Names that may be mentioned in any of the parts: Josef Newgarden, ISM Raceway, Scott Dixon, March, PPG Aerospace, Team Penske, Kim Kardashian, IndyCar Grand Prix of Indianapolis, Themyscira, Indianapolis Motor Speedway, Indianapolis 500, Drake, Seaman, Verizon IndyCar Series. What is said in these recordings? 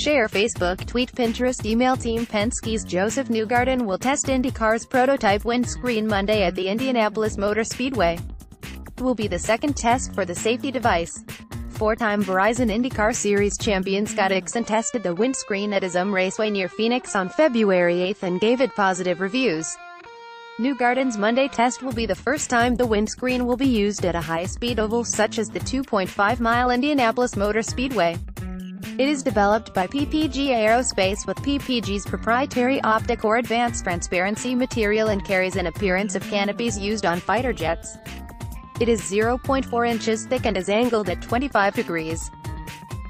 Share, Facebook, tweet, Pinterest, email. Team Penske's Josef Newgarden will test IndyCar's prototype windscreen Monday at the Indianapolis Motor Speedway. It will be the second test for the safety device. Four-time Verizon IndyCar Series champion Scott Dixon tested the windscreen at ISM Raceway near Phoenix on February 8 and gave it positive reviews. Newgarden's Monday test will be the first time the windscreen will be used at a high-speed oval such as the 2.5-mile Indianapolis Motor Speedway. It is developed by PPG Aerospace with PPG's proprietary optic or advanced transparency material and carries an appearance of canopies used on fighter jets. It is 0.4 inches thick and is angled at 25 degrees.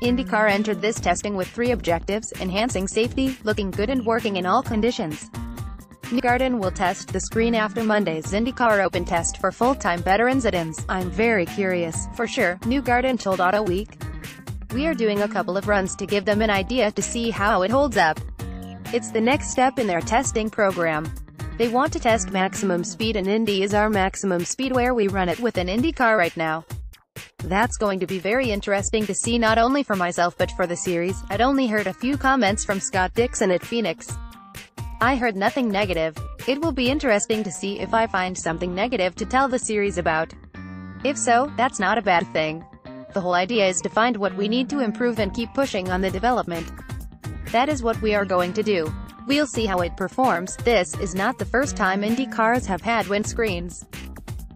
IndyCar entered this testing with three objectives: enhancing safety, looking good and working in all conditions. Newgarden will test the screen after Monday's IndyCar Open test for full-time veterans at IMS. "I'm very curious, for sure," Newgarden told Auto Week. "We are doing a couple of runs to give them an idea to see how it holds up. It's the next step in their testing program. They want to test maximum speed, and Indy is our maximum speed where we run it with an IndyCar right now. That's going to be very interesting to see, not only for myself but for the series." I'd only heard a few comments from Scott Dixon at Phoenix. "I heard nothing negative. It will be interesting to see if I find something negative to tell the series about. If so, that's not a bad thing. The whole idea is to find what we need to improve and keep pushing on the development. That is what we are going to do. We'll see how it performs." This is not the first time IndyCars have had windscreens.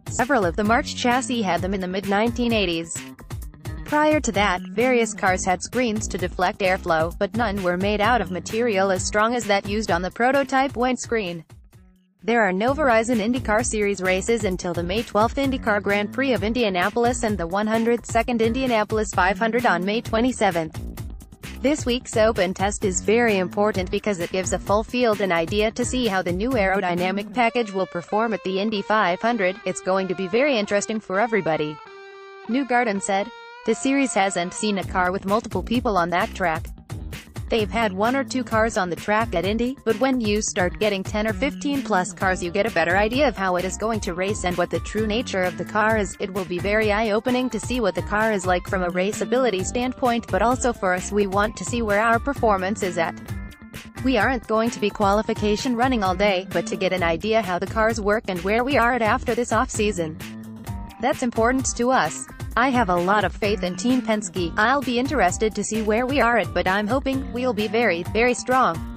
Several of the March chassis had them in the mid-1980s. Prior to that, various cars had screens to deflect airflow, but none were made out of material as strong as that used on the prototype windscreen. There are no Verizon IndyCar Series races until the May 12 IndyCar Grand Prix of Indianapolis and the 102nd Indianapolis 500 on May 27. This week's open test is very important because it gives a full field an idea to see how the new aerodynamic package will perform at the Indy 500. "It's going to be very interesting for everybody," Newgarden said. "The series hasn't seen a car with multiple people on that track. They've had one or two cars on the track at Indy, but when you start getting 10 or 15 plus cars you get a better idea of how it is going to race and what the true nature of the car is. It will be very eye-opening to see what the car is like from a raceability standpoint, but also for us, we want to see where our performance is at. We aren't going to be qualification running all day, but to get an idea how the cars work and where we are at after this off-season. That's important to us. I have a lot of faith in Team Penske. I'll be interested to see where we are at, but I'm hoping we'll be very, very strong."